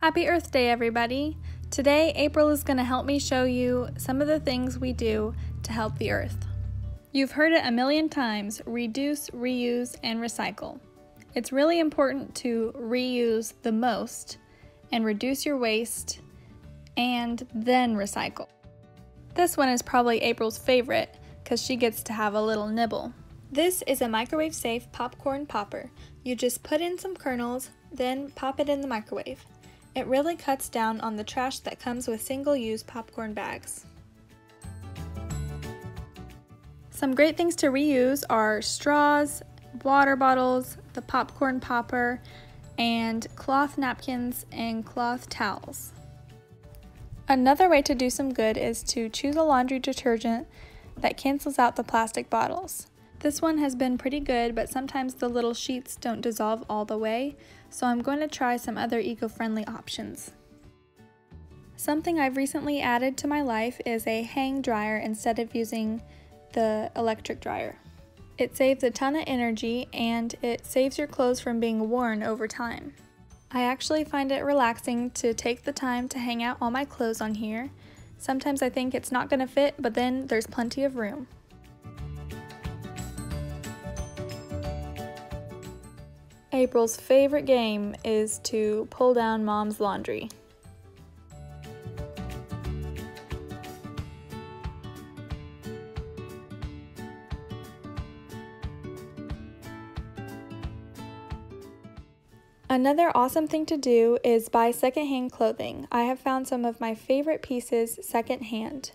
Happy Earth Day, everybody! Today, April is going to help me show you some of the things we do to help the Earth. You've heard it a million times, reduce, reuse, and recycle. It's really important to reuse the most and reduce your waste and then recycle. This one is probably April's favorite because she gets to have a little nibble. This is a microwave-safe popcorn popper. You just put in some kernels, then pop it in the microwave. It really cuts down on the trash that comes with single-use popcorn bags. Some great things to reuse are straws, water bottles, the popcorn popper, and cloth napkins and cloth towels. Another way to do some good is to choose a laundry detergent that cancels out the plastic bottles. This one has been pretty good, but sometimes the little sheets don't dissolve all the way, so I'm going to try some other eco-friendly options. Something I've recently added to my life is a hang dryer instead of using the electric dryer. It saves a ton of energy and it saves your clothes from being worn over time. I actually find it relaxing to take the time to hang out all my clothes on here. Sometimes I think it's not going to fit, but then there's plenty of room. April's favorite game is to pull down mom's laundry. Another awesome thing to do is buy secondhand clothing. I have found some of my favorite pieces secondhand.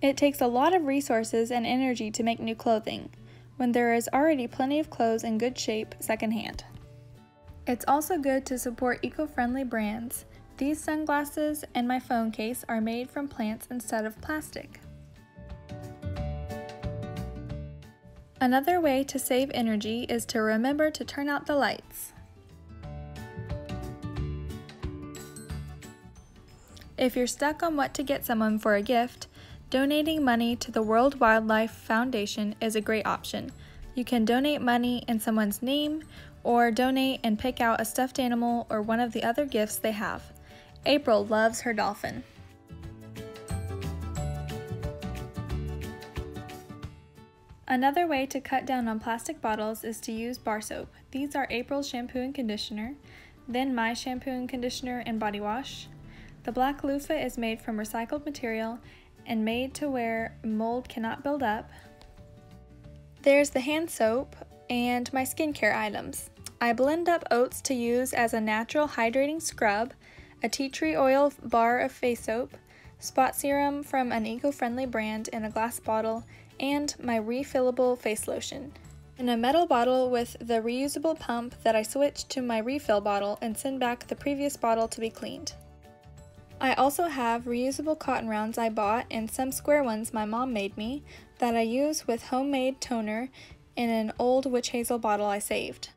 It takes a lot of resources and energy to make new clothing, when there is already plenty of clothes in good shape secondhand. It's also good to support eco-friendly brands. These sunglasses and my phone case are made from plants instead of plastic. Another way to save energy is to remember to turn out the lights. If you're stuck on what to get someone for a gift, donating money to the World Wildlife Foundation is a great option. You can donate money in someone's name, or donate and pick out a stuffed animal or one of the other gifts they have. April loves her dolphin. Another way to cut down on plastic bottles is to use bar soap. These are April's shampoo and conditioner, then my shampoo and conditioner and body wash. The black loofah is made from recycled material and made to where mold cannot build up. There's the hand soap and my skincare items. I blend up oats to use as a natural hydrating scrub, a tea tree oil bar of face soap, spot serum from an eco-friendly brand in a glass bottle, and my refillable face lotion. In a metal bottle with the reusable pump that I switch to my refill bottle and send back the previous bottle to be cleaned. I also have reusable cotton rounds I bought and some square ones my mom made me that I use with homemade toner in an old witch hazel bottle I saved.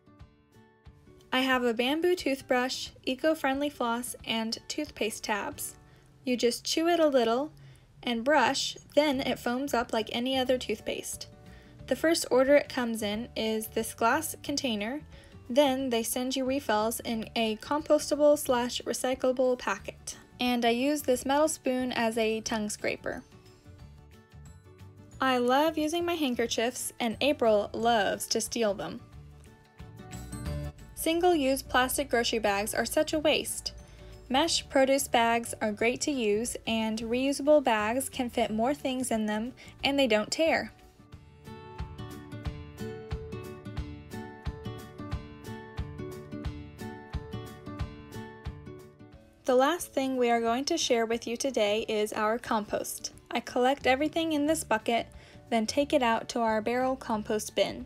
I have a bamboo toothbrush, eco-friendly floss, and toothpaste tabs. You just chew it a little and brush, then it foams up like any other toothpaste. The first order it comes in is this glass container, then they send you refills in a compostable/recyclable packet. And I use this metal spoon as a tongue scraper. I love using my handkerchiefs, and April loves to steal them. Single-use plastic grocery bags are such a waste. Mesh produce bags are great to use, and reusable bags can fit more things in them, and they don't tear. The last thing we are going to share with you today is our compost. I collect everything in this bucket, then take it out to our barrel compost bin.